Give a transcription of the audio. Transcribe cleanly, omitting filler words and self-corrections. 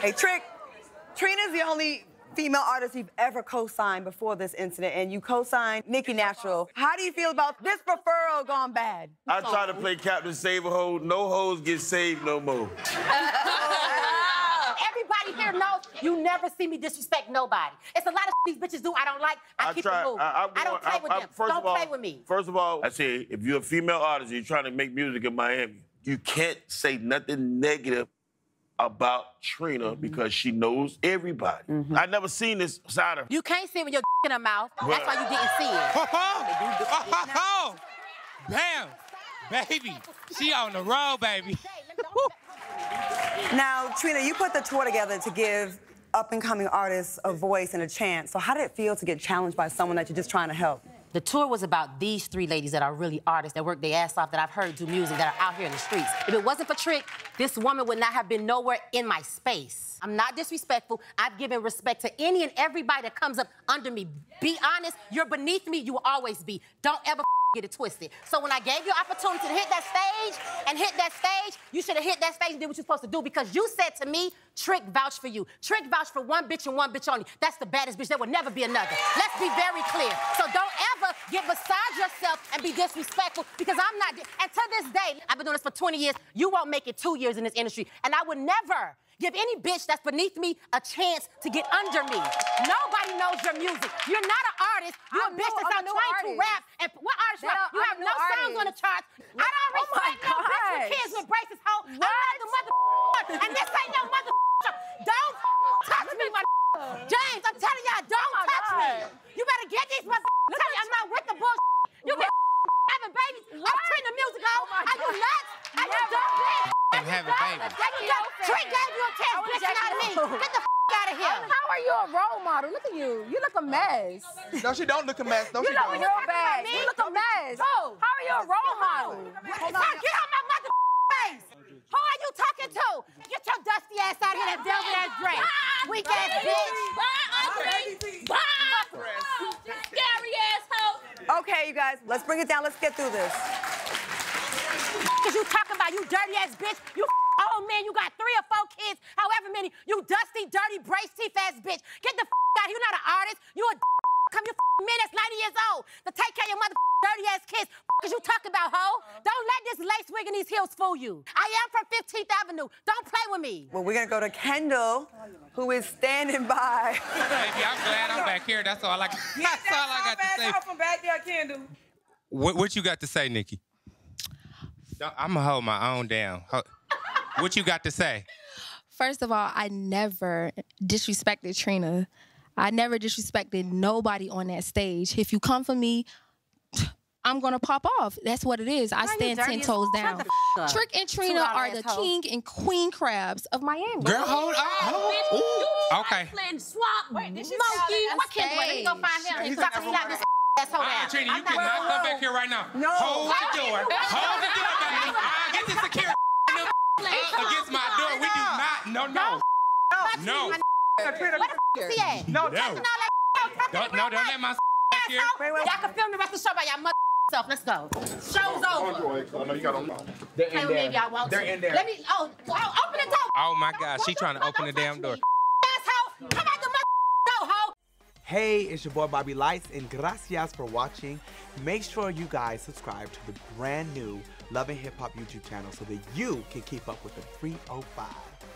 Hey, Trick, Trina's the only female artist you've ever co-signed before this incident, and you co-signed Nikki Natural. How do you feel about this referral gone bad? I try to play Captain Save a Hoe. No hoes get saved no more. Everybody here knows you never see me disrespect nobody. It's a lot of these bitches do I don't like. I keep it moving. I don't play with them. Don't play with me. First of all, I say, if you're a female artist, you're trying to make music in Miami, you can't say nothing negative about Trina because she knows everybody. I never seen this side of her. You can't see it when you're in her mouth. Well, that's why you didn't see it. Bam! Baby, she on the road, baby. Now, Trina, you put the tour together to give up-and-coming artists a voice and a chance. So how did it feel to get challenged by someone that you're just trying to help? The tour was about these three ladies that are really artists, that work their ass off, that I've heard do music, that are out here in the streets. If it wasn't for Trick, this woman would not have been nowhere in my space. I'm not disrespectful. I've given respect to any and everybody that comes up under me. Be honest, you're beneath me, you will always be. Don't ever get it twisted. So when I gave you an opportunity to hit that stage and hit that stage, you should have hit that stage and did what you're supposed to do, because you said to me, Trick vouched for you. Trick vouched for one bitch and one bitch only. That's the baddest bitch. There will never be another. Let's be very clear. So don't ever get beside yourself and be disrespectful, because I'm not. And to this day, I've been doing this for 20 years. You won't make it 2 years in this industry. And I would never give any bitch that's beneath me a chance to get under me. Nobody knows your music. You're not an artist. You're a bitch that's out trying to rap. And what artist rap? You have no songs on the charts. I don't respect no bitch with kids with braces, hoe. I'm not the mother and this ain't no mother. Don't touch me, my James, I'm telling y'all, don't touch me. You better get these mother. I'm not with the bullshit. You been having babies. I'm treating the music out. Are you nuts? Are you dumb bitch? I'm having babies. Trick gave you a chance, bitch, not me. Get the out of here. How are you a role model? Look at you. You look a mess. No, she don't look a mess. No, she don't. You look bad. You look a mess. How are you a role model? Get on my mother face. Who are you talking to? Get your dusty ass out of here, that velvet ass dress. Weak ass bitch. Bye, Audrey. Scary ass hoe. Okay, you guys, let's bring it down. Let's get through this. Because you talking about you dirty ass bitch. You old man, you got 3 or 4 kids, however many. You dusty, dirty, brace teeth ass bitch. Get the out. You're not an artist. You a come you man that's 90 years old to take care of your mother dirty ass kids. Cause you talk about hoe. Don't let this lace wig and these heels fool you. I am from 15th Avenue. Don't play with me. Well, we're gonna go to Kendall, who is standing by. Baby, I'm glad I'm back here. That's all I got. That's all I got to say. From back there, Kendall. What you got to say, Nikki? I'ma hold my own down. What you got to say? First of all, I never disrespected Trina. I never disrespected nobody on that stage. If you come for me, I'm gonna pop off. That's what it is. I stand 10 toes down. Trick and Trina are the king and queen crabs of Miami. Girl, hold on. Okay. Wait, did she what kid? Let me go find him. He's about to slap this asshole down. Trina, you cannot come back here right now. No. Hold the door. Hold the door, baby. I get the security. Against my door, we do not. No. No, don't let my back here. Y'all can film the rest of the show by y'all mother self. Let's go. Show's over. I know you got on. They're in there. They're in there. Let me. Oh, open the door. Oh my God, she trying to open the damn door. Asshole, come out the mother door, hoe. Hey, it's your boy Bobby Lights, and gracias for watching. Make sure you guys subscribe to the brand new Love & Hip Hop YouTube channel so that you can keep up with the 305.